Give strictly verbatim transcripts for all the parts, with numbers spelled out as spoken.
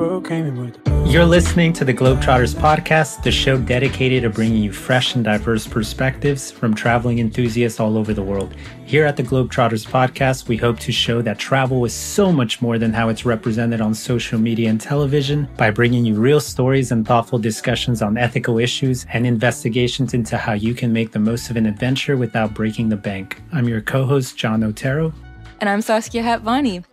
You're listening to the Globetrotters Podcast, the show dedicated to bringing you fresh and diverse perspectives from traveling enthusiasts all over the world. Here at the Globetrotters Podcast, we hope to show that travel is so much more than how it's represented on social media and television by bringing you real stories and thoughtful discussions on ethical issues and investigations into how you can make the most of an adventure without breaking the bank. I'm your co-host, John Otero. And I'm Saskia Hatvani.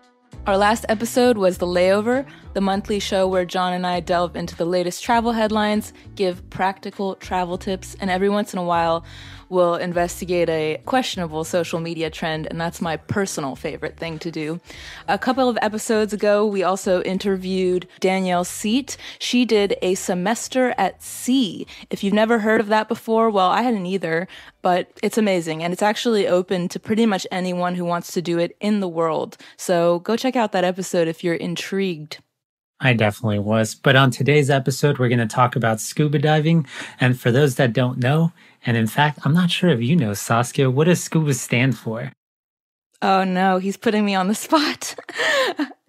Our last episode was The Layover, the monthly show where John and I delve into the latest travel headlines, give practical travel tips, and every once in a while, we'll investigate a questionable social media trend, and that's my personal favorite thing to do. A couple of episodes ago, we also interviewed Danielle Seat. She did a semester at sea. If you've never heard of that before, well, I hadn't either, but it's amazing, and it's actually open to pretty much anyone who wants to do it in the world. So go check out that episode if you're intrigued. I definitely was. But on today's episode, we're going to talk about scuba diving. And for those that don't know, and in fact, I'm not sure if you know, Saskia, what does scuba stand for? Oh no, he's putting me on the spot.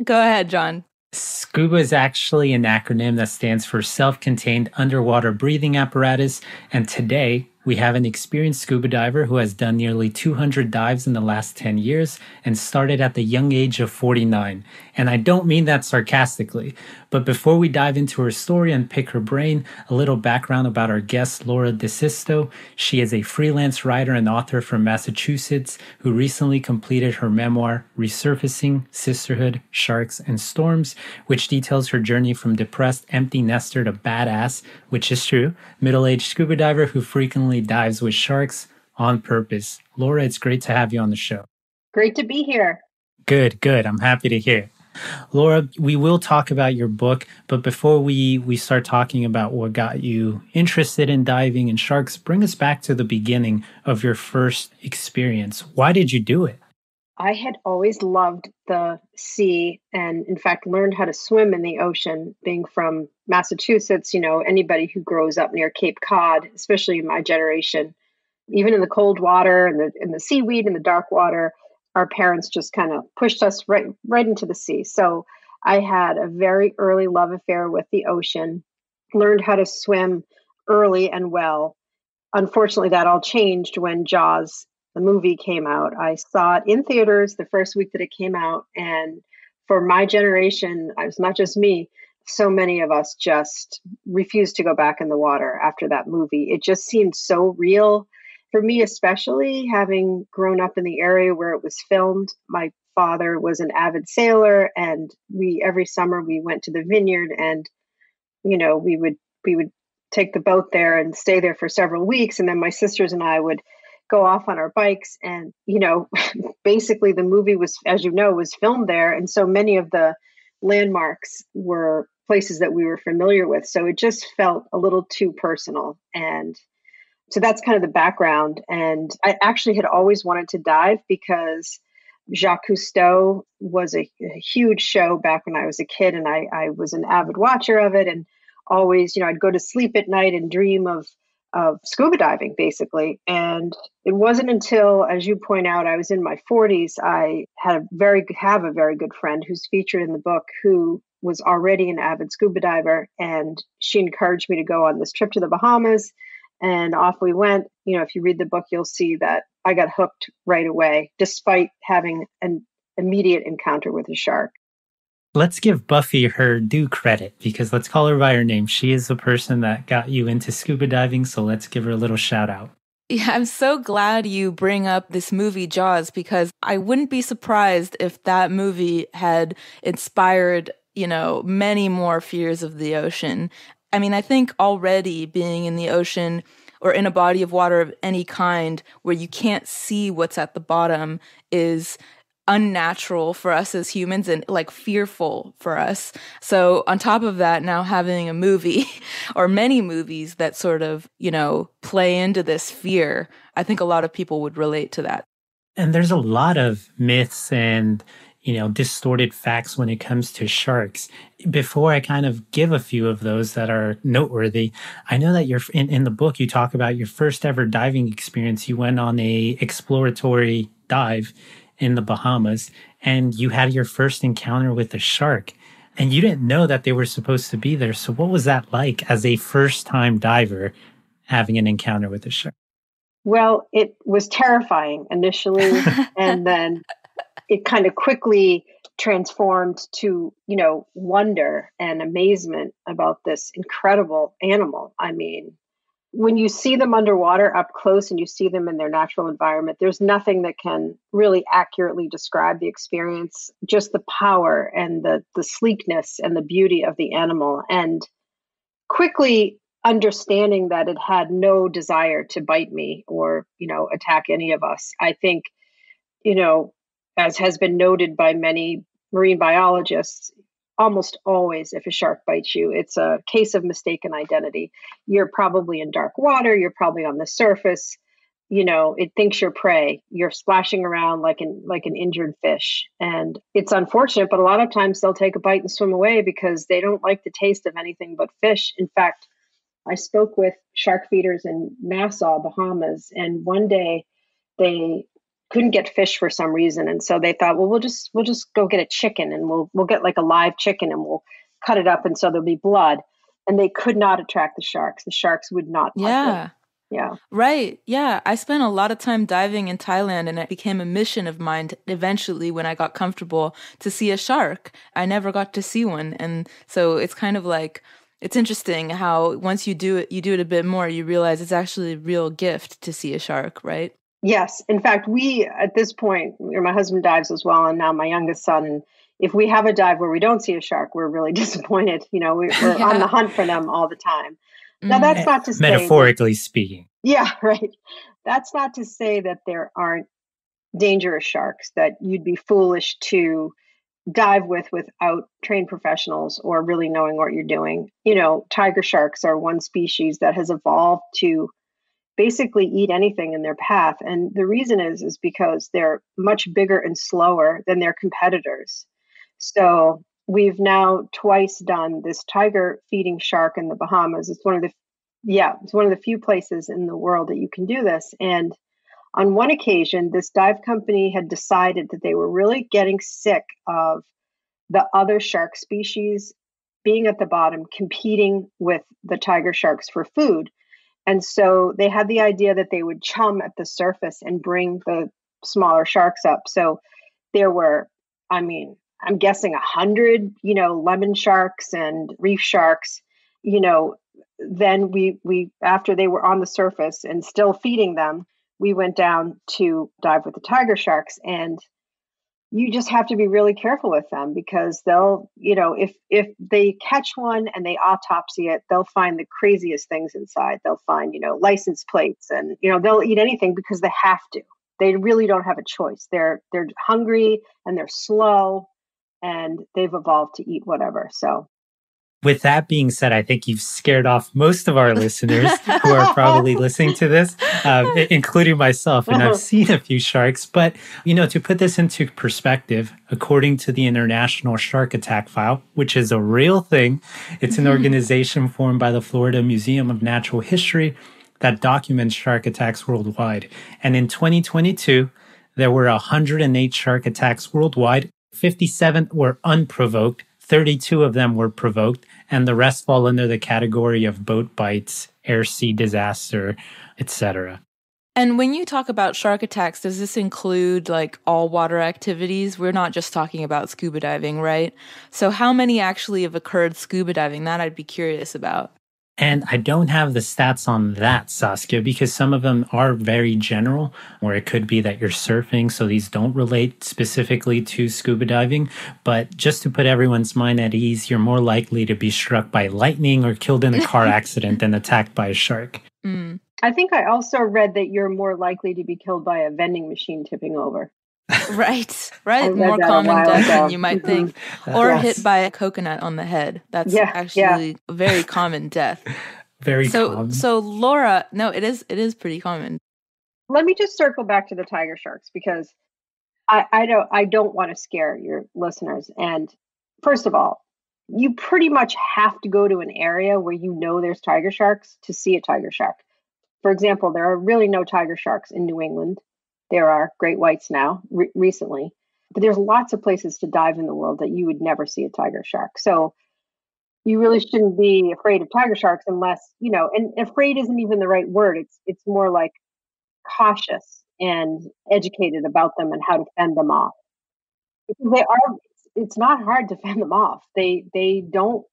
Go ahead, John. SCUBA is actually an acronym that stands for Self-Contained Underwater Breathing Apparatus. And today, we have an experienced scuba diver who has done nearly two hundred dives in the last ten years and started at the young age of forty-nine. And I don't mean that sarcastically, but before we dive into her story and pick her brain, a little background about our guest, Laura DeSisto. She is a freelance writer and author from Massachusetts who recently completed her memoir, Resurfacing: Sisterhood, Sharks, and Storms, which details her journey from depressed, empty nester to badass, which is true, middle-aged scuba diver who frequently dives with sharks on purpose. Laura, it's great to have you on the show. Great to be here. Good, good. I'm happy to hear. Laura, we will talk about your book, but before we, we start talking about what got you interested in diving and sharks, bring us back to the beginning of your first experience. Why did you do it? I had always loved the sea and, in fact, learned how to swim in the ocean. Being from Massachusetts, you know, anybody who grows up near Cape Cod, especially my generation, even in the cold water and the, and the seaweed and the dark water, our parents just kind of pushed us right, right into the sea. So I had a very early love affair with the ocean, learned how to swim early and well. Unfortunately, that all changed when Jaws, the movie, came out. I saw it in theaters the first week that it came out. And for my generation, it was not just me, so many of us just refused to go back in the water after that movie. It just seemed so real. For me, especially having grown up in the area where it was filmed, my father was an avid sailor, and we every summer we went to the vineyard, and you know, we would we would take the boat there and stay there for several weeks. And then my sisters and I would go off on our bikes. And, you know, basically the movie was, as you know, was filmed there. And so many of the landmarks were places that we were familiar with. So it just felt a little too personal. And so that's kind of the background. And I actually had always wanted to dive because Jacques Cousteau was a, a huge show back when I was a kid. And I, I was an avid watcher of it. And always, you know, I'd go to sleep at night and dream of of scuba diving, basically. And it wasn't until, as you point out, I was in my forties, I had a very have a very good friend who's featured in the book who was already an avid scuba diver. And she encouraged me to go on this trip to the Bahamas. And off we went. You know, if you read the book, you'll see that I got hooked right away, despite having an immediate encounter with a shark. Let's give Buffy her due credit, because let's call her by her name. She is the person that got you into scuba diving, so let's give her a little shout out. Yeah, I'm so glad you bring up this movie Jaws, because I wouldn't be surprised if that movie had inspired, you know, many more fears of the ocean. I mean, I think already being in the ocean or in a body of water of any kind where you can't see what's at the bottom is unnatural for us as humans and like fearful for us. So on top of that, now having a movie or many movies that sort of, you know, play into this fear, I think a lot of people would relate to that. And there's a lot of myths and, you know, distorted facts when it comes to sharks. Before I kind of give a few of those that are noteworthy, I know that you're in, in the book, you talk about your first ever diving experience. You went on a exploratory dive in the Bahamas, and you had your first encounter with a shark. and you didn't know that they were supposed to be there. So what was that like as a first-time diver having an encounter with a shark? Well, it was terrifying initially, and then it kind of quickly transformed to, you know, wonder and amazement about this incredible animal. I mean, when you see them underwater up close and you see them in their natural environment, there's nothing that can really accurately describe the experience, just the power and the, the sleekness and the beauty of the animal. And quickly understanding that it had no desire to bite me or, you know, attack any of us. I think, you know, as has been noted by many marine biologists, almost always if a shark bites you, it's a case of mistaken identity. You're probably in dark water, you're probably on the surface, you know, it thinks you're prey. You're splashing around like an like an injured fish. And it's unfortunate, but a lot of times they'll take a bite and swim away because they don't like the taste of anything but fish. In fact, I spoke with shark feeders in Nassau, Bahamas, and one day they couldn't get fish for some reason. And so they thought, well, we'll just, we'll just go get a chicken and we'll, we'll get like a live chicken and we'll cut it up. And so there'll be blood, and they could not attract the sharks. The sharks would not. Yeah. Yeah. Right. Yeah. I spent a lot of time diving in Thailand, and it became a mission of mine to, eventually when I got comfortable, to see a shark. I never got to see one. And so it's kind of like, it's interesting how once you do it, you do it a bit more, you realize it's actually a real gift to see a shark, right? Yes. In fact, we, at this point, my husband dives as well, and now my youngest son, if we have a dive where we don't see a shark, we're really disappointed. You know, we, we're yeah. on the hunt for them all the time. Now, that's not to say... Metaphorically speaking. Yeah, right. That's not to say that there aren't dangerous sharks that you'd be foolish to dive with without trained professionals or really knowing what you're doing. You know, tiger sharks are one species that has evolved to basically eat anything in their path. And the reason is, is because they're much bigger and slower than their competitors. So we've now twice done this tiger feeding shark in the Bahamas. It's one of the, yeah, it's one of the few places in the world that you can do this. And on one occasion, this dive company had decided that they were really getting sick of the other shark species being at the bottom, competing with the tiger sharks for food. And so they had the idea that they would chum at the surface and bring the smaller sharks up. So there were, I mean, I'm guessing a hundred, you know, lemon sharks and reef sharks. You know, then we, we, after they were on the surface and still feeding them, we went down to dive with the tiger sharks, and you just have to be really careful with them because they'll, you know, if if they catch one and they autopsy it, they'll find the craziest things inside. They'll find, you know, license plates, and, you know, they'll eat anything because they have to. They really don't have a choice. They're they're hungry and they're slow, and they've evolved to eat whatever. So with that being said, I think you've scared off most of our listeners who are probably listening to this, uh, including myself. And I've seen a few sharks. But, you know, to put this into perspective, according to the International Shark Attack File, which is a real thing, it's an organization formed by the Florida Museum of Natural History that documents shark attacks worldwide. And in twenty twenty-two, there were one hundred eight shark attacks worldwide. fifty-seven were unprovoked. thirty-two of them were provoked, and the rest fall under the category of boat bites, air-sea disaster, et cetera. And when you talk about shark attacks, does this include like all water activities? We're not just talking about scuba diving, right? So how many actually have occurred scuba diving? That I'd be curious about. And I don't have the stats on that, Saskia, because some of them are very general, or it could be that you're surfing, so these don't relate specifically to scuba diving. But just to put everyone's mind at ease, you're more likely to be struck by lightning or killed in a car accident than attacked by a shark. Mm. I think I also read that you're more likely to be killed by a vending machine tipping over. Right, right. More common death than you might think. Mm-hmm. Or yes. hit by a coconut on the head. That's yeah, actually yeah. a very common death. Very so, common. So, Laura, no, it is it is pretty common. Let me just circle back to the tiger sharks because I, I don't I don't want to scare your listeners. And first of all, you pretty much have to go to an area where you know there's tiger sharks to see a tiger shark. For example, there are really no tiger sharks in New England. There are great whites now, re- recently. But there's lots of places to dive in the world that you would never see a tiger shark. So you really shouldn't be afraid of tiger sharks unless, you know, and afraid isn't even the right word. It's it's more like cautious and educated about them and how to fend them off. Because they are, it's not hard to fend them off. They they don't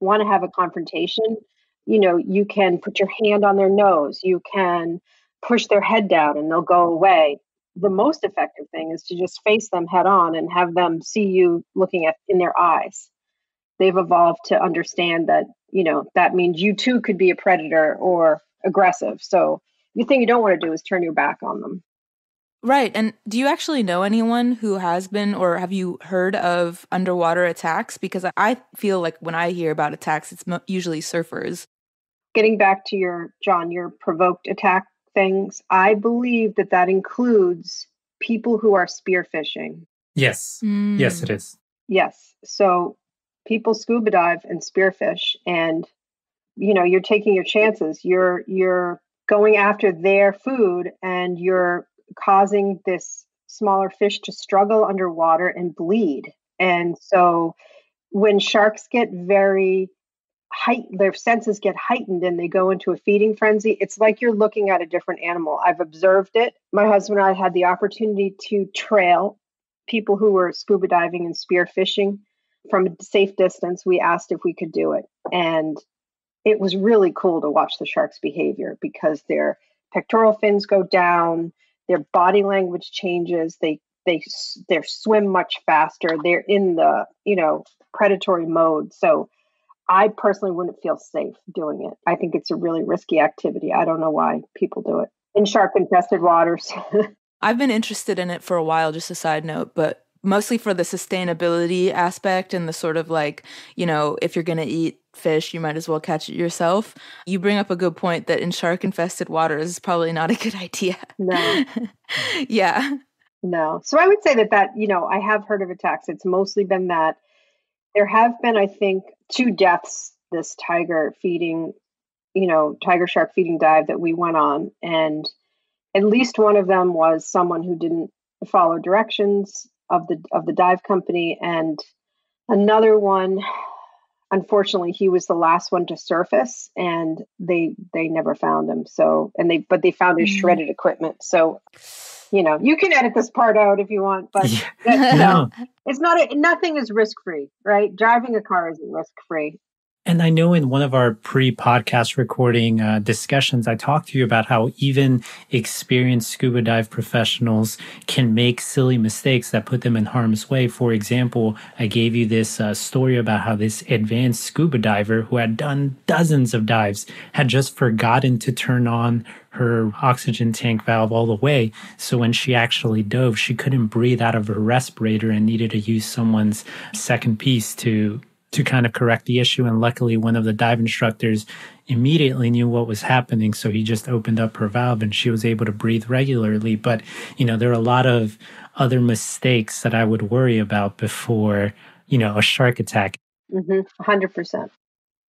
want to have a confrontation. You know, you can put your hand on their nose, you can push their head down and they'll go away. The most effective thing is to just face them head on and have them see you looking at in their eyes. They've evolved to understand that, you know, that means you too could be a predator or aggressive. So the thing you don't want to do is turn your back on them. Right. And do you actually know anyone who has been, or have you heard of underwater attacks? Because I feel like when I hear about attacks, it's usually surfers. Getting back to your, John, your provoked attack things, I believe that that includes people who are spearfishing. Yes. Mm. Yes, it is. Yes. So people scuba dive and spearfish, and, you know, you're taking your chances. You're, you're going after their food, and you're causing this smaller fish to struggle underwater and bleed. And so when sharks get very heightened, their senses get heightened and they go into a feeding frenzy, it's like you're looking at a different animal. I've observed it. My husband and I had the opportunity to trail people who were scuba diving and spearfishing from a safe distance. We asked if we could do it. And it was really cool to watch the sharks' behavior, because their pectoral fins go down, their body language changes, they they they swim much faster, they're in the, you know, predatory mode. So I personally wouldn't feel safe doing it. I think it's a really risky activity. I don't know why people do it in shark-infested waters. I've been interested in it for a while, just a side note, but mostly for the sustainability aspect and the sort of like, you know, if you're going to eat fish, you might as well catch it yourself. You bring up a good point that in shark-infested waters is probably not a good idea. No. Yeah. No. So I would say that that, you know, I have heard of attacks. It's mostly been that. There have been, I think, two deaths this tiger feeding, you know, tiger shark feeding dive that we went on. And at least one of them was someone who didn't follow directions of the of the dive company. And another one, unfortunately, he was the last one to surface, and they they never found him. So, and they but they found his shredded equipment. So, you know, you can edit this part out if you want, but yeah. that, you know, yeah. it's not a, nothing is risk free, right? Driving a car isn't risk free. And I know in one of our pre-podcast recording uh, discussions, I talked to you about how even experienced scuba dive professionals can make silly mistakes that put them in harm's way. For example, I gave you this uh, story about how this advanced scuba diver who had done dozens of dives had just forgotten to turn on her oxygen tank valve all the way. So when she actually dove, she couldn't breathe out of her respirator and needed to use someone's second piece to to kind of correct the issue. And luckily, one of the dive instructors immediately knew what was happening. So he just opened up her valve and she was able to breathe regularly. But, you know, there are a lot of other mistakes that I would worry about before, you know, a shark attack. Mm-hmm. one hundred percent.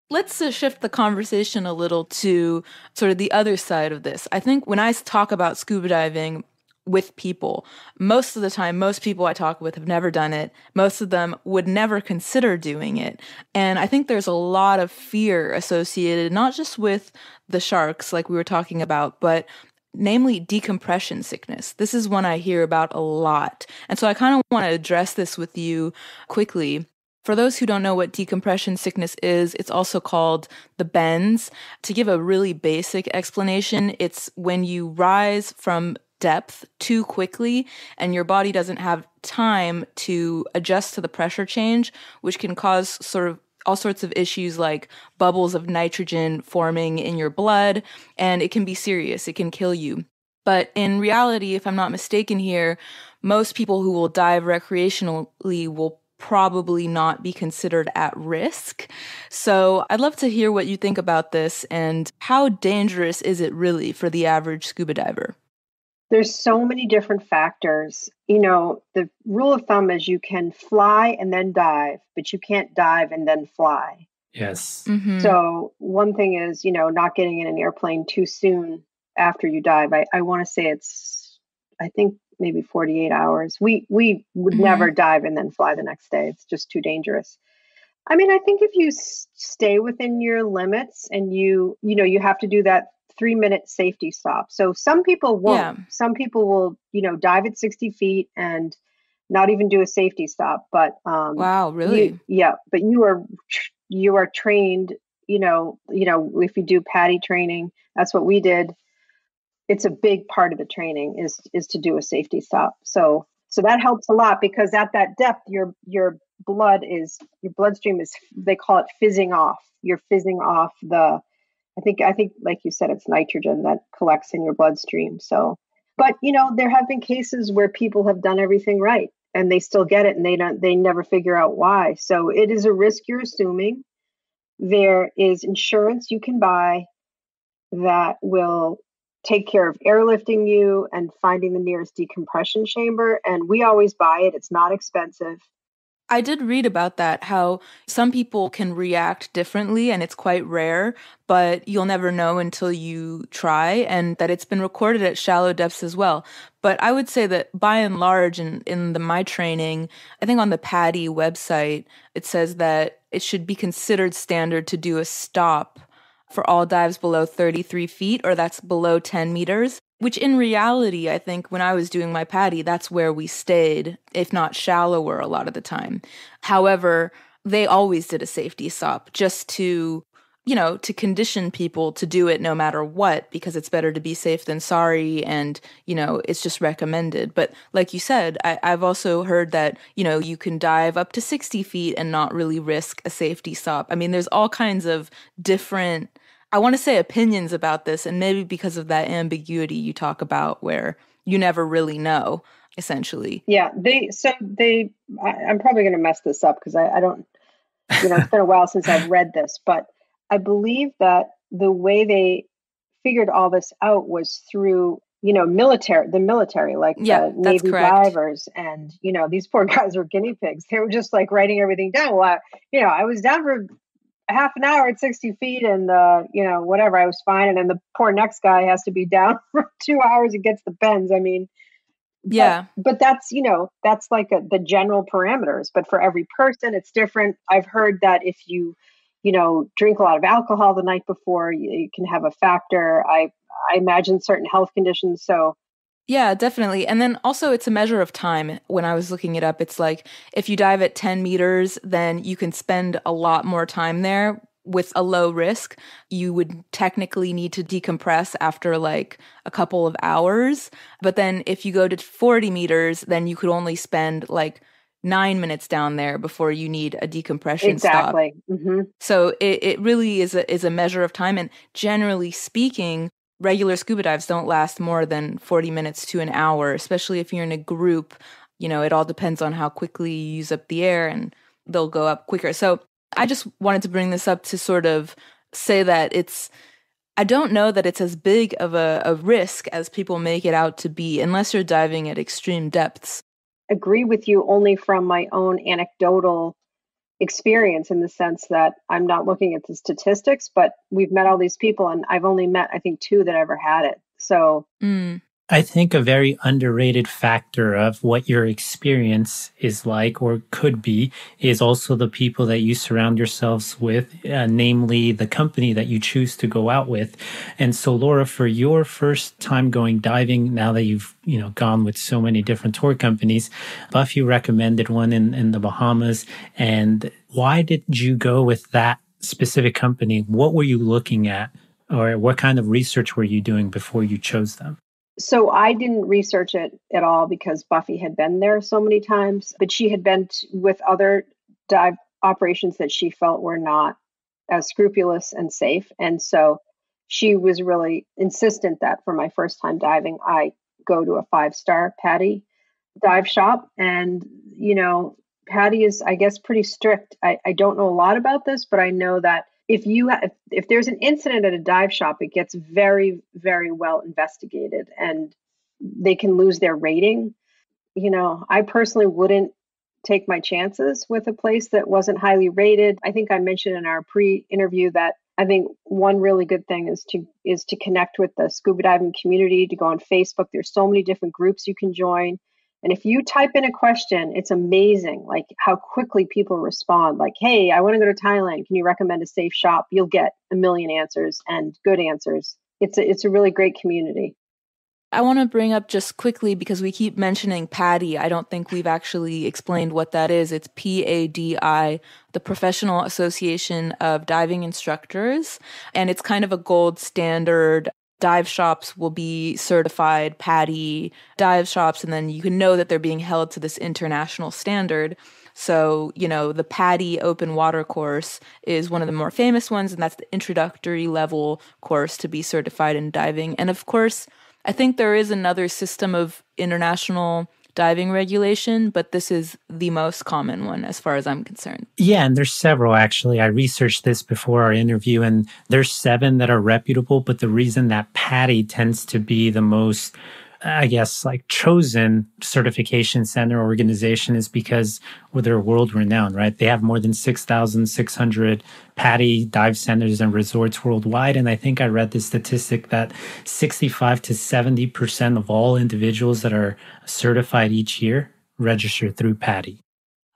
Let's uh, shift the conversation a little to sort of the other side of this. I think when I talk about scuba diving with people, most of the time, most people I talk with have never done it. Most of them would never consider doing it. And I think there's a lot of fear associated, not just with the sharks, like we were talking about, but namely decompression sickness. This is one I hear about a lot. And so I kind of want to address this with you quickly. For those who don't know what decompression sickness is, it's also called the bends. To give a really basic explanation, it's when you rise from depth too quickly and your body doesn't have time to adjust to the pressure change, which can cause sort of all sorts of issues like bubbles of nitrogen forming in your blood, and it can be serious. It can kill you. But in reality, if I'm not mistaken here, most people who will dive recreationally will probably not be considered at risk. So I'd love to hear what you think about this, and how dangerous is it really for the average scuba diver? There's so many different factors. You know, the rule of thumb is you can fly and then dive, but you can't dive and then fly. Yes. Mm-hmm. So one thing is, you know, not getting in an airplane too soon after you dive. I, I want to say it's, I think maybe forty-eight hours. We we would mm-hmm. never dive and then fly the next day. It's just too dangerous. I mean, I think if you s- stay within your limits and you, you know, you have to do that three minute safety stop. So some people won't. Yeah. Some people will, you know, dive at sixty feet and not even do a safety stop. But um, wow, really? You, yeah. But you are you are trained. You know, you know, if you do PADI training, that's what we did. It's a big part of the training is is to do a safety stop. So so that helps a lot because at that depth, your your blood is your bloodstream is they call it fizzing off. You're fizzing off the. I think I think like you said, it's nitrogen that collects in your bloodstream. So, but you know, there have been cases where people have done everything right and they still get it and they don't they never figure out why. So it is a risk you're assuming. There is insurance you can buy that will take care of airlifting you and finding the nearest decompression chamber. And we always buy it. It's not expensive. I did read about that, how some people can react differently and it's quite rare, but you'll never know until you try, and that it's been recorded at shallow depths as well. But I would say that by and large in, in the my training, I think on the PADI website, it says that it should be considered standard to do a stop for all dives below thirty-three feet, or that's below ten meters, which in reality, I think when I was doing my PADI, that's where we stayed, if not shallower a lot of the time. However, they always did a safety stop just to, you know, to condition people to do it no matter what, because it's better to be safe than sorry. And, you know, it's just recommended. But like you said, I, I've also heard that, you know, you can dive up to sixty feet and not really risk a safety stop. I mean, there's all kinds of different, I want to say, opinions about this. And maybe because of that ambiguity you talk about where you never really know, essentially. Yeah. They, so they, I, I'm probably going to mess this up because I, I don't, you know, it's been a while since I've read this, but I believe that the way they figured all this out was through, you know, military, the military, like yeah, the Navy divers. And, you know, these poor guys were guinea pigs. They were just like writing everything down. Well, I, you know, I was down for half an hour at sixty feet and, uh, you know, whatever, I was fine. And then the poor next guy has to be down for two hours and gets the bends. I mean, yeah, but, but that's, you know, that's like a, the general parameters, but for every person, it's different. I've heard that if you, you know, drink a lot of alcohol the night before, you, you can have a factor. I, I imagine certain health conditions. So yeah, definitely. And then also it's a measure of time. When I was looking it up, it's like if you dive at ten meters, then you can spend a lot more time there with a low risk. You would technically need to decompress after like a couple of hours. But then if you go to forty meters, then you could only spend like nine minutes down there before you need a decompression exactly. stop. Mm-hmm. So it, it really is a, is a measure of time. And generally speaking, regular scuba dives don't last more than forty minutes to an hour, especially if you're in a group. You know, it all depends on how quickly you use up the air and they'll go up quicker. So I just wanted to bring this up to sort of say that it's, I don't know that it's as big of a, a risk as people make it out to be unless you're diving at extreme depths. Agree with you only from my own anecdotal experience in the sense that I'm not looking at the statistics, but we've met all these people and I've only met, I think, two that ever had it. So mm. I think a very underrated factor of what your experience is like or could be is also the people that you surround yourselves with, uh, namely the company that you choose to go out with. And so, Laura, for your first time going diving, now that you've you know gone with so many different tour companies, Buffy recommended one in, in the Bahamas. And why did you go with that specific company? What were you looking at, or what kind of research were you doing before you chose them? So I didn't research it at all because Buffy had been there so many times, but she had been t- with other dive operations that she felt were not as scrupulous and safe. And so she was really insistent that for my first time diving, I go to a five-star PADI dive shop. And, you know, PADI is, I guess, pretty strict. I, I don't know a lot about this, but I know that If you ha- if there's an incident at a dive shop, it gets very, very well investigated and they can lose their rating. You know, I personally wouldn't take my chances with a place that wasn't highly rated. I think I mentioned in our pre-interview that I think one really good thing is to is to connect with the scuba diving community, to go on Facebook. There's so many different groups you can join. And if you type in a question, it's amazing, like how quickly people respond. Like, hey, I want to go to Thailand. Can you recommend a safe shop? You'll get a million answers and good answers. It's a, it's a really great community. I want to bring up just quickly, because we keep mentioning PADI. I don't think we've actually explained what that is. It's P A D I, the Professional Association of Diving Instructors. And it's kind of a gold standard. Dive shops will be certified PADI dive shops, and then you can know that they're being held to this international standard. So, you know, the PADI open water course is one of the more famous ones, and that's the introductory level course to be certified in diving. And of course, I think there is another system of international diving regulation, but this is the most common one as far as I'm concerned. Yeah, and there's several, actually. I researched this before our interview, and there's seven that are reputable, but the reason that PADI tends to be the most, I guess, like chosen certification center organization is because, well, they're world-renowned, right? They have more than six thousand six hundred PADI dive centers and resorts worldwide. And I think I read the statistic that sixty-five to seventy percent of all individuals that are certified each year register through PADI.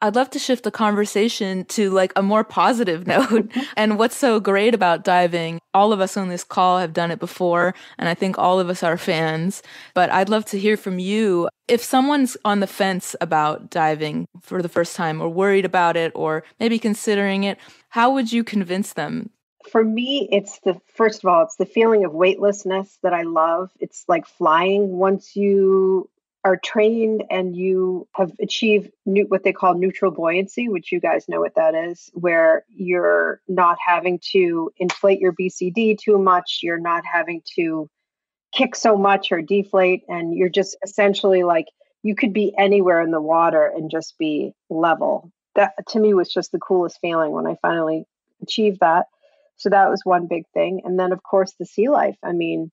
I'd love to shift the conversation to like a more positive note. And what's so great about diving, all of us on this call have done it before, and I think all of us are fans. But I'd love to hear from you. If someone's on the fence about diving for the first time, or worried about it, or maybe considering it, how would you convince them? For me, it's the, first of all, it's the feeling of weightlessness that I love. It's like flying. Once you are trained and you have achieved new, what they call neutral buoyancy, which you guys know what that is, where you're not having to inflate your B C D too much, you're not having to kick so much or deflate, and you're just essentially like, you could be anywhere in the water and just be level. That to me was just the coolest feeling when I finally achieved that. So that was one big thing. And then of course the sea life. I mean,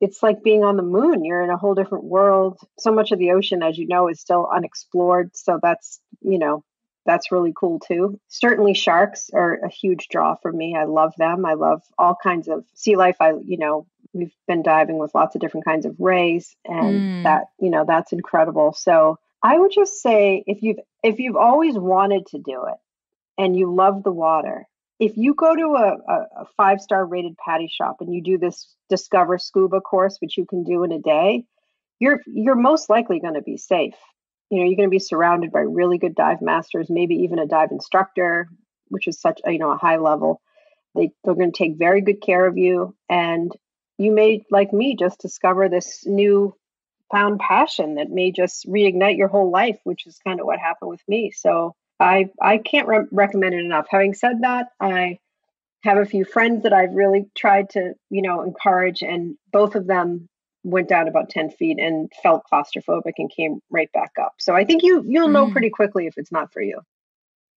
it's like being on the moon. You're in a whole different world. So much of the ocean, as you know, is still unexplored. So that's, you know, that's really cool too. Certainly sharks are a huge draw for me. I love them. I love all kinds of sea life. I, you know, we've been diving with lots of different kinds of rays, and mm. that, you know, that's incredible. So I would just say, if you've, if you've always wanted to do it and you love the water, if you go to a, a five-star rated PADI shop and you do this Discover Scuba course, which you can do in a day, you're you're most likely going to be safe. You know, you're going to be surrounded by really good dive masters, maybe even a dive instructor, which is such a, you know, a high level. They, they're going to take very good care of you. And you may, like me, just discover this new found passion that may just reignite your whole life, which is kind of what happened with me. So I, I can't re- recommend it enough. Having said that, I have a few friends that I've really tried to, you know, encourage, and both of them went down about ten feet and felt claustrophobic and came right back up. So I think you, you'll know pretty quickly if it's not for you.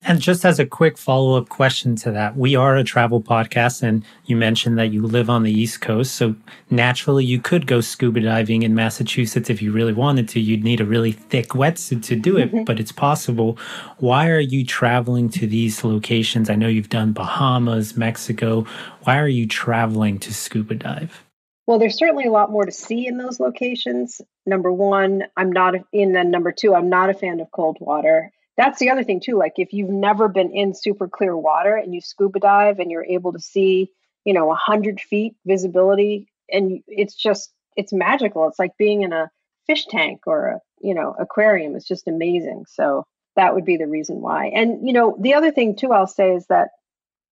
And just as a quick follow-up question to that, we are a travel podcast, and you mentioned that you live on the East Coast. So naturally, you could go scuba diving in Massachusetts if you really wanted to. You'd need a really thick wetsuit to do it, mm-hmm. but it's possible. Why are you traveling to these locations? I know you've done Bahamas, Mexico. Why are you traveling to scuba dive? Well, there's certainly a lot more to see in those locations. Number one, I'm not in, and number two, I'm not a fan of cold water. That's the other thing too. Like if you've never been in super clear water and you scuba dive and you're able to see, you know, a hundred feet visibility, and it's just, it's magical. It's like being in a fish tank or a, you know, aquarium. It's just amazing. So that would be the reason why. And, you know, the other thing too, I'll say is that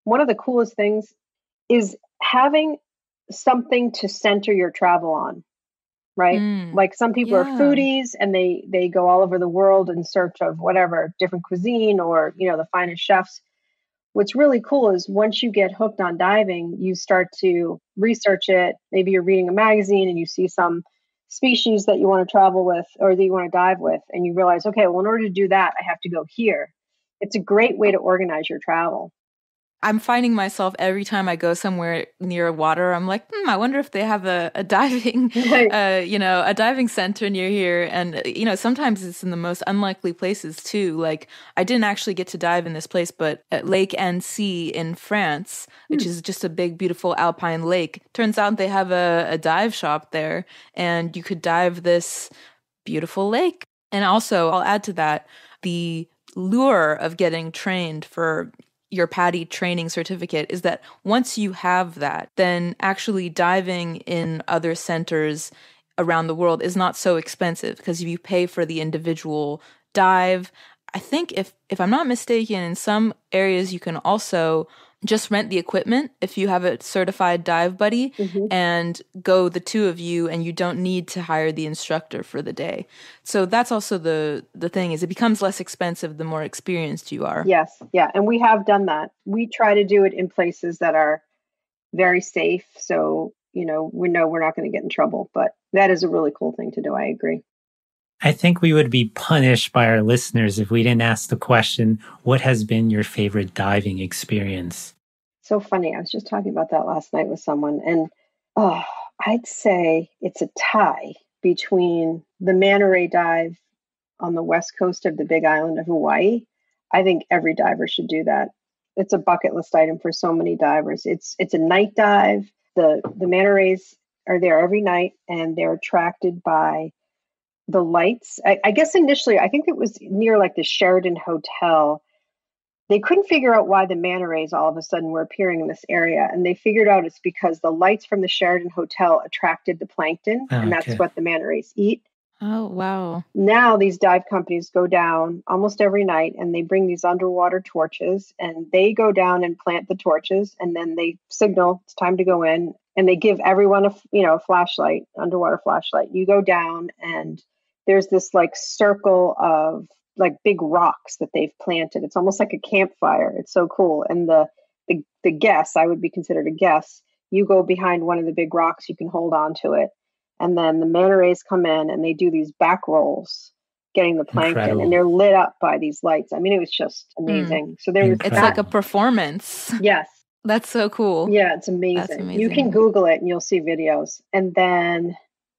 one of the coolest things is having something to center your travel on. Right. Mm, like some people yeah. are foodies and they, they go all over the world in search of whatever different cuisine or, you know, the finest chefs. What's really cool is once you get hooked on diving, you start to research it. Maybe you're reading a magazine and you see some species that you want to travel with or that you want to dive with. And you realize, okay, well, in order to do that, I have to go here. It's a great way to organize your travel. I'm finding myself every time I go somewhere near water, I'm like, hmm, I wonder if they have a, a diving, right. uh, you know, a diving center near here. And, you know, sometimes it's in the most unlikely places too. Like I didn't actually get to dive in this place, but at Lake Annecy in France, mm. which is just a big, beautiful alpine lake, turns out they have a, a dive shop there and you could dive this beautiful lake. And also I'll add to that, the lure of getting trained for your PADI training certificate is that once you have that, then actually diving in other centers around the world is not so expensive because if you pay for the individual dive, I think if, if I'm not mistaken, in some areas you can also just rent the equipment if you have a certified dive buddy mm-hmm. and go the two of you and you don't need to hire the instructor for the day. So that's also the the thing is it becomes less expensive the more experienced you are. Yes. Yeah. And we have done that. We try to do it in places that are very safe. So, you know, we know we're not going to get in trouble, but that is a really cool thing to do. I agree. I think we would be punished by our listeners if we didn't ask the question, what has been your favorite diving experience? So funny. I was just talking about that last night with someone. And oh, I'd say it's a tie between the manta ray dive on the west coast of the Big Island of Hawaii. I think every diver should do that. It's a bucket list item for so many divers. It's it's a night dive. The, the manta rays are there every night and they're attracted by the lights. I, I guess initially, I think it was near like the Sheridan Hotel. They couldn't figure out why the manta rays all of a sudden were appearing in this area. And they figured out it's because the lights from the Sheridan Hotel attracted the plankton. Oh, and that's okay. What the manta rays eat. Oh, wow. Now these dive companies go down almost every night and they bring these underwater torches and they go down and plant the torches and then they signal it's time to go in and they give everyone a, you know, a flashlight, underwater flashlight. You go down and there's this like circle of like big rocks that they've planted. It's almost like a campfire. It's so cool. And the, the, the guess, I would be considered a guess. You go behind one of the big rocks, you can hold on to it. And then the manta rays come in and they do these back rolls, getting the plankton. Incredible. And they're lit up by these lights. I mean, it was just amazing. Mm. So there was It's that. Like a performance. Yes. That's so cool. Yeah, it's amazing. That's amazing. You can Google it and you'll see videos. And then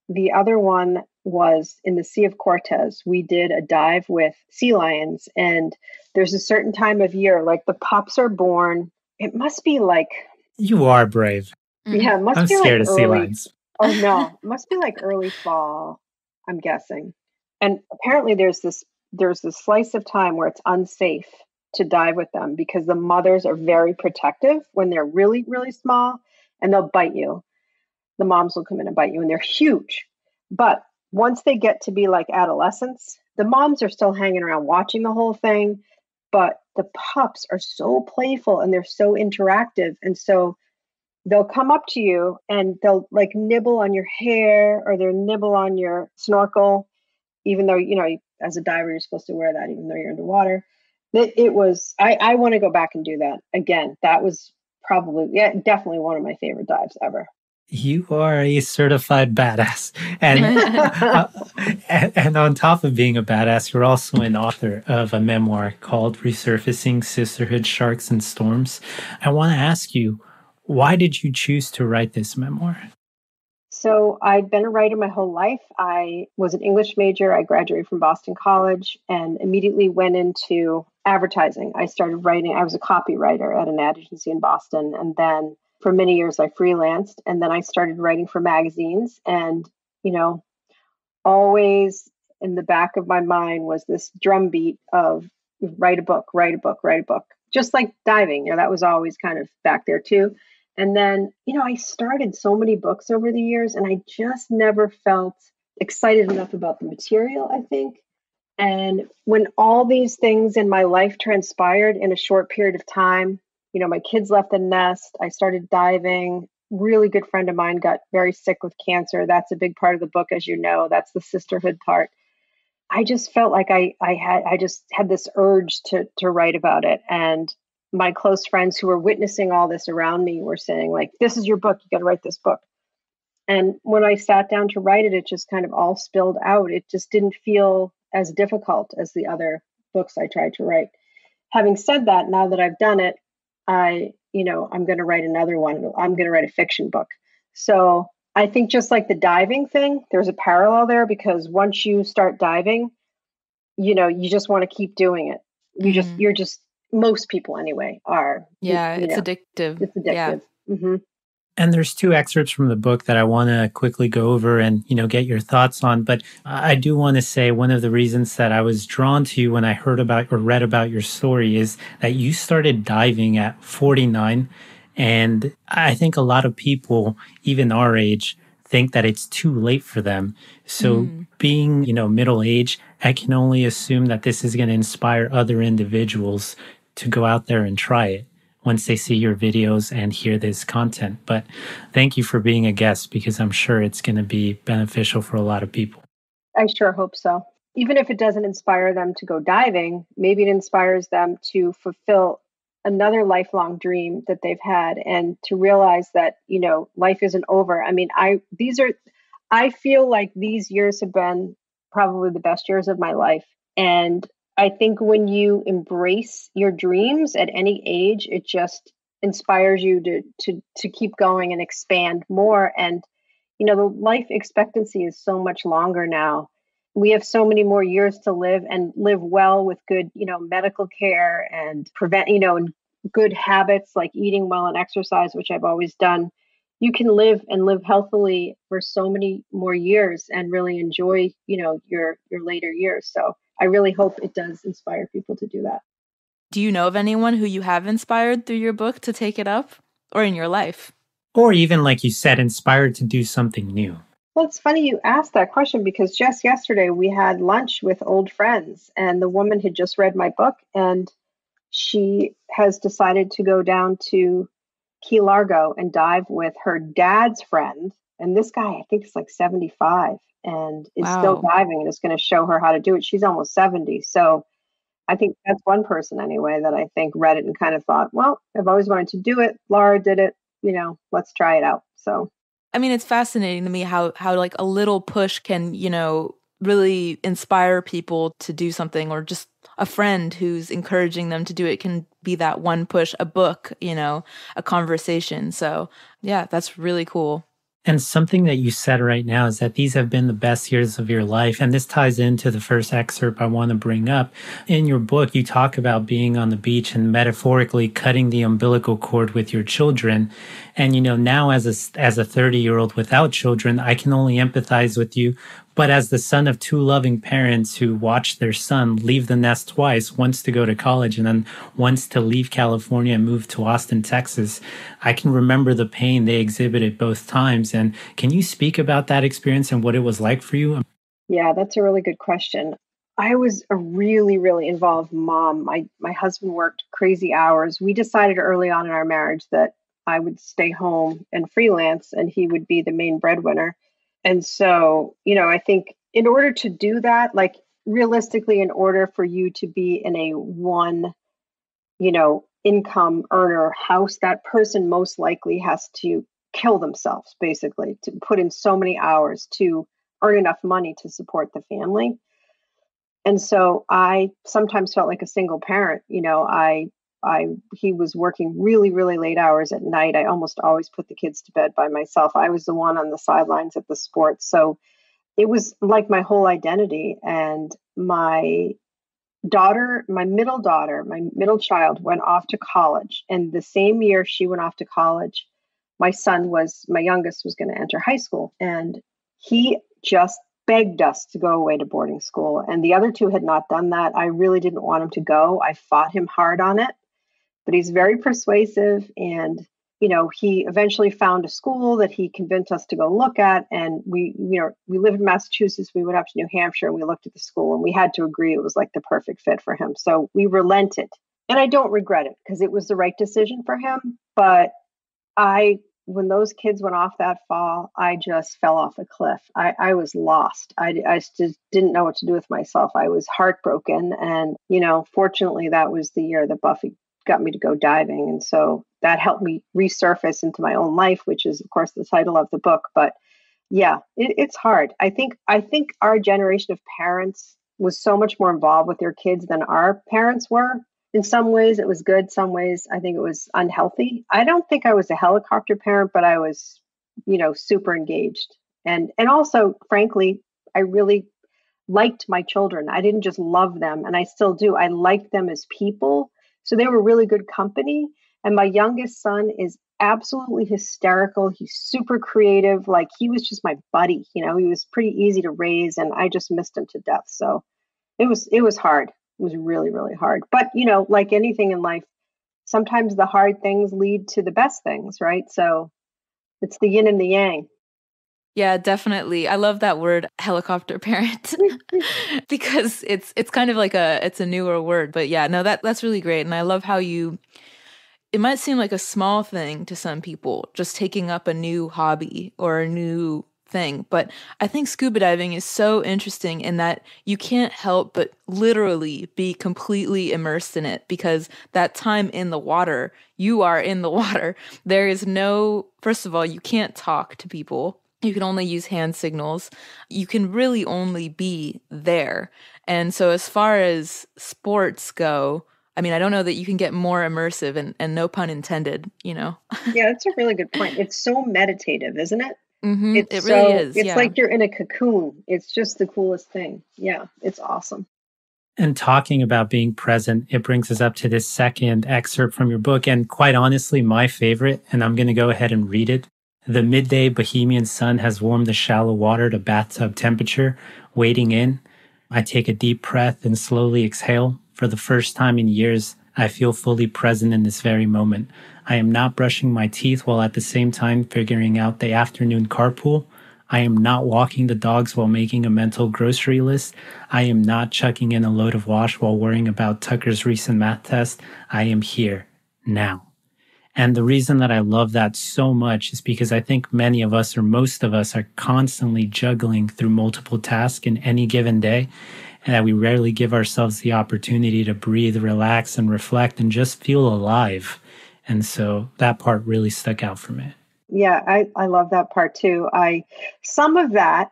the other one was in the Sea of Cortez. We did a dive with sea lions and there's a certain time of year, like the pups are born. It must be like... You are brave. Yeah, it must I'm be scared like of early, sea lions. Oh no, it must be like early fall, I'm guessing. And apparently there's this there's this slice of time where it's unsafe to dive with them because the mothers are very protective when they're really, really small and they'll bite you. The moms will come in and bite you and they're huge. But once they get to be like adolescents, the moms are still hanging around watching the whole thing, but the pups are so playful and they're so interactive. And so they'll come up to you and they'll like nibble on your hair or they'll nibble on your snorkel, even though, you know, as a diver, you're supposed to wear that even though you're underwater. It, it was, I, I want to go back and do that again. That was probably, yeah, definitely one of my favorite dives ever. You are a certified badass. And, uh, and and on top of being a badass, you're also an author of a memoir called Resurfacing: Sisterhood, Sharks, and Storms. I want to ask you, why did you choose to write this memoir? So I've been a writer my whole life. I was an English major. I graduated from Boston College and immediately went into advertising. I started writing. I was a copywriter at an ad agency in Boston. And then for many years, I freelanced. And then I started writing for magazines. And, you know, always in the back of my mind was this drumbeat of write a book, write a book, write a book. Just like diving, you know, that was always kind of back there too. And then, you know, I started so many books over the years and I just never felt excited enough about the material, I think. And when all these things in my life transpired in a short period of time, you know, my kids left the nest, I started diving, really good friend of mine got very sick with cancer. That's a big part of the book, as you know, that's the sisterhood part. I just felt like I, I had, I just had this urge to, to write about it. And my close friends who were witnessing all this around me were saying like, this is your book, you got to write this book. And when I sat down to write it, it just kind of all spilled out. It just didn't feel as difficult as the other books I tried to write. Having said that, now that I've done it, I, you know, I'm going to write another one. I'm going to write a fiction book. So I think just like the diving thing, there's a parallel there, because once you start diving, you know, you just want to keep doing it. You mm. just, you're just, most people anyway are. Yeah. You, you it's know, addictive. It's addictive. Yeah. Mm-hmm. And there's two excerpts from the book that I want to quickly go over and, you know, get your thoughts on. But I do want to say one of the reasons that I was drawn to you when I heard about or read about your story is that you started diving at forty-nine. And I think a lot of people, even our age, think that it's too late for them. So mm. being, you know, middle age, I can only assume that this is going to inspire other individuals to go out there and try it once they see your videos and hear this content. But thank you for being a guest, because I'm sure it's going to be beneficial for a lot of people. I sure hope so. Even if it doesn't inspire them to go diving, maybe it inspires them to fulfill another lifelong dream that they've had, and to realize that, you know, life isn't over. I mean, I, these are, I feel like these years have been probably the best years of my life. And I think when you embrace your dreams at any age, it just inspires you to to to keep going and expand more. And, you know, the life expectancy is so much longer now. We have so many more years to live, and live well with good, you know, medical care and prevent, you know, and good habits like eating well and exercise, which I've always done. You can live and live healthily for so many more years and really enjoy, you know, your your later years. So I really hope it does inspire people to do that. Do you know of anyone who you have inspired through your book to take it up, or in your life? Or even, like you said, inspired to do something new? Well, it's funny you asked that question, because just yesterday we had lunch with old friends, and the woman had just read my book, and she has decided to go down to Key Largo and dive with her dad's friend. And this guy, I think, is like seventy-five. And is wow. still diving, and is going to show her how to do it. She's almost seventy. So I think that's one person anyway that I think read it and kind of thought, well, I've always wanted to do it. Laura did it. You know, let's try it out. So, I mean, it's fascinating to me how, how like a little push can, you know, really inspire people to do something, or just a friend who's encouraging them to do it can be that one push, a book, you know, a conversation. So yeah, that's really cool. And something that you said right now is that these have been the best years of your life. And this ties into the first excerpt I want to bring up. In your book, you talk about being on the beach and metaphorically cutting the umbilical cord with your children. And, you know, now as a, as a thirty-year-old without children, I can only empathize with you. But as the son of two loving parents who watched their son leave the nest twice, once to go to college and then once to leave California and move to Austin, Texas, I can remember the pain they exhibited both times. And can you speak about that experience and what it was like for you? Yeah, that's a really good question. I was a really, really involved mom. My, my husband worked crazy hours. We decided early on in our marriage that I would stay home and freelance, and he would be the main breadwinner. And so, you know, I think in order to do that, like realistically, in order for you to be in a one, you know, income earner house, that person most likely has to kill themselves, basically, to put in so many hours to earn enough money to support the family. And so I sometimes felt like a single parent. You know, I, I, he was working really, really late hours at night. I almost always put the kids to bed by myself. I was the one on the sidelines at the sports. So it was like my whole identity. And my daughter, my middle daughter, my middle child went off to college. And the same year she went off to college, my son was, my youngest was going to enter high school. And he just begged us to go away to boarding school. And the other two had not done that. I really didn't want him to go. I fought him hard on it. But he's very persuasive, and, you know, he eventually found a school that he convinced us to go look at. And we, you know, we lived in Massachusetts. We went up to New Hampshire, and we looked at the school, and we had to agree it was like the perfect fit for him. So we relented, and I don't regret it, because it was the right decision for him. But I, when those kids went off that fall, I just fell off a cliff. I, I was lost. I, I just didn't know what to do with myself. I was heartbroken. And, you know, fortunately, that was the year that Buffy got me to go diving. And so that helped me resurface into my own life, which is, of course, the title of the book. But yeah, it, it's hard. I think I think our generation of parents was so much more involved with their kids than our parents were. in some ways it was good. Some ways I think it was unhealthy. I don't think I was a helicopter parent, but I was, you know, super engaged. And, and also, frankly, I really liked my children. I didn't just love them, and I still do. I like them as people. So they were really good company. And my youngest son is absolutely hysterical. He's super creative. Like, he was just my buddy, you know, he was pretty easy to raise, and I just missed him to death. So it was, it was hard. It was really, really hard. But, you know, like anything in life, sometimes the hard things lead to the best things, right? So it's the yin and the yang. Yeah, definitely. I love that word, helicopter parent, because it's it's kind of like a, it's a newer word. But yeah, no, that that's really great. And I love how you, it might seem like a small thing to some people, just taking up a new hobby or a new thing. But I think scuba diving is so interesting in that you can't help but literally be completely immersed in it, because that time in the water, you are in the water. There is no, first of all, you can't talk to people. You can only use hand signals. You can really only be there. And so as far as sports go, I mean, I don't know that you can get more immersive, and, and no pun intended, you know? Yeah, that's a really good point. It's so meditative, isn't it? Mm-hmm. It's it really so, is. It's yeah. like you're in a cocoon. It's just the coolest thing. Yeah, it's awesome. And talking about being present, it brings us up to this second excerpt from your book. And quite honestly, my favorite, and I'm going to go ahead and read it. The midday Bohemian sun has warmed the shallow water to bathtub temperature. Wading in, I take a deep breath and slowly exhale. For the first time in years, I feel fully present in this very moment. I am not brushing my teeth while at the same time figuring out the afternoon carpool. I am not walking the dogs while making a mental grocery list. I am not chucking in a load of wash while worrying about Tucker's recent math test. I am here, now. And the reason that I love that so much is because I think many of us, or most of us, are constantly juggling through multiple tasks in any given day, and that we rarely give ourselves the opportunity to breathe, relax, and reflect, and just feel alive. And so that part really stuck out for me. Yeah, I, I love that part too. I some of that,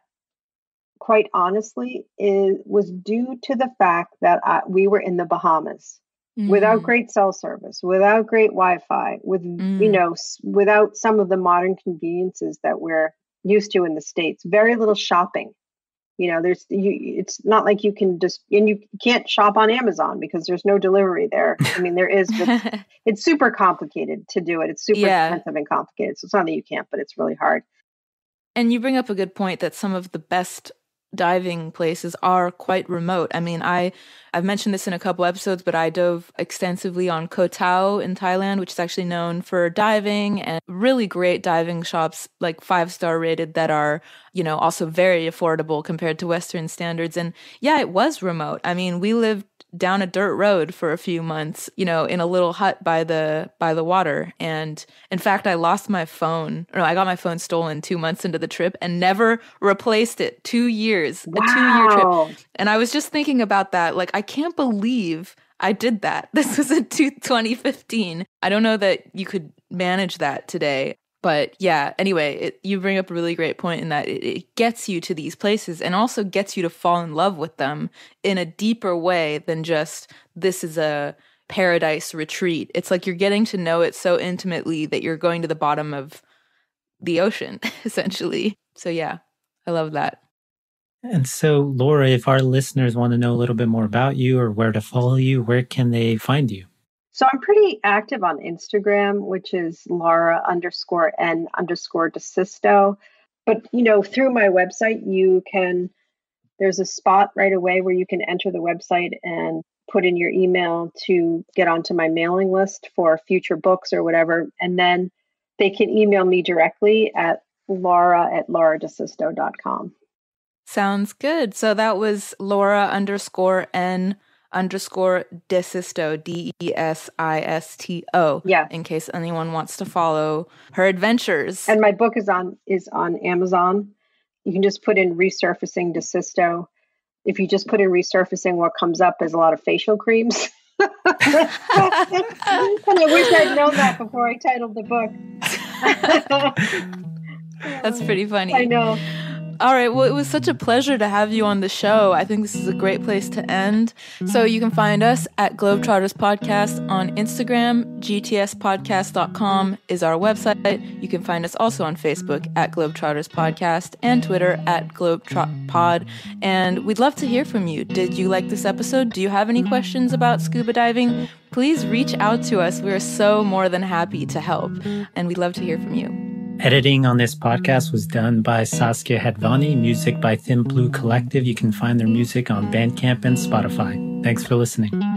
quite honestly, is, was due to the fact that I, we were in the Bahamas. Mm. Without great cell service, without great Wi-Fi, with, mm. you know, without some of the modern conveniences that we're used to in the States, very little shopping. You know, there's, you, it's not like you can just, and you can't shop on Amazon because there's no delivery there. I mean, there is, but it's super complicated to do it. It's super yeah. expensive and complicated. So it's not that you can't, but it's really hard. And you bring up a good point that some of the best diving places are quite remote. I mean, I, I've mentioned this in a couple episodes, but I dove extensively on Koh Tao in Thailand, which is actually known for diving, and really great diving shops, like five-star rated, that are, you know, also very affordable compared to Western standards. And yeah, it was remote. I mean, we lived down a dirt road for a few months, you know, in a little hut by the by the water. And in fact, I lost my phone. No, I got my phone stolen two months into the trip and never replaced it. Two years, wow. a two-year trip. And I was just thinking about that. Like, I can't believe I did that. This was in twenty fifteen. I don't know that you could manage that today. But yeah, anyway, it, you bring up a really great point in that it, it gets you to these places and also gets you to fall in love with them in a deeper way than just this is a paradise retreat. It's like you're getting to know it so intimately that you're going to the bottom of the ocean, essentially. So yeah, I love that. And so, Laura, if our listeners want to know a little bit more about you or where to follow you, where can they find you? So I'm pretty active on Instagram, which is Laura underscore N underscore DeSisto. But, you know, through my website, you can, there's a spot right away where you can enter the website and put in your email to get onto my mailing list for future books or whatever. And then they can email me directly at Laura at Laura DeSisto dot com. Sounds good. So that was Laura underscore N underscore DeSisto, D E S I S T O. Yeah. In case anyone wants to follow her adventures. And my book is on is on Amazon. You can just put in Resurfacing DeSisto. If you just put in Resurfacing, what comes up is a lot of facial creams. And I wish I'd known that before I titled the book. That's pretty funny. I know. All right. Well, it was such a pleasure to have you on the show. I think this is a great place to end. So you can find us at Globetrotters Podcast on Instagram. G T S podcast dot com is our website. You can find us also on Facebook at Globetrotters Podcast and Twitter at Globetrot Pod. And we'd love to hear from you. Did you like this episode? Do you have any questions about scuba diving? Please reach out to us. We're so more than happy to help. And we'd love to hear from you. Editing on this podcast was done by Saskia Hadvani, music by Thin Blue Collective. You can find their music on Bandcamp and Spotify. Thanks for listening.